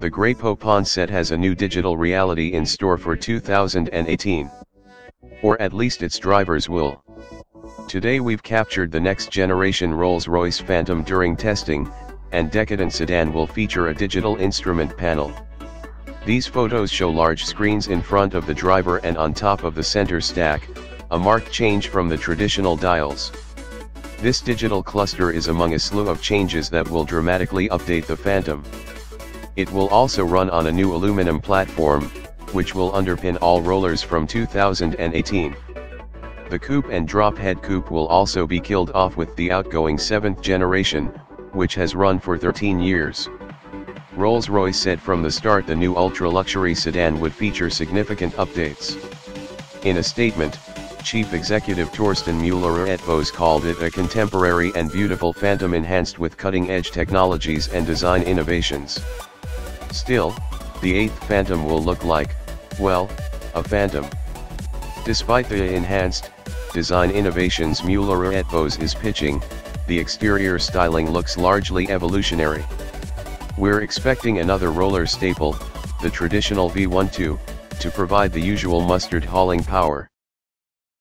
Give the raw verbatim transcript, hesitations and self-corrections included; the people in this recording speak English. the Grey-Poupon set has a new digital reality in store for two thousand eighteen. Or at least its drivers will. Today we've captured the next generation Rolls-Royce Phantom during testing, and decadent sedan will feature a digital instrument panel. These photos show large screens in front of the driver and on top of the center stack, a marked change from the traditional dials. This digital cluster is among a slew of changes that will dramatically update the Phantom. It will also run on a new aluminum platform, which will underpin all rollers from two thousand eighteen. The coupe and drophead coupe will also be killed off with the outgoing seventh generation, which has run for thirteen years. Rolls-Royce said from the start the new ultra-luxury sedan would feature significant updates. In a statement, Chief Executive Torsten Müller-Ötvös called it a contemporary and beautiful Phantom enhanced with cutting-edge technologies and design innovations. Still, the eighth Phantom will look like, well, a Phantom. Despite the enhanced design innovations Müller-Ötvös is pitching, the exterior styling looks largely evolutionary. We're expecting another roller staple, the traditional V twelve, to provide the usual mustard hauling power.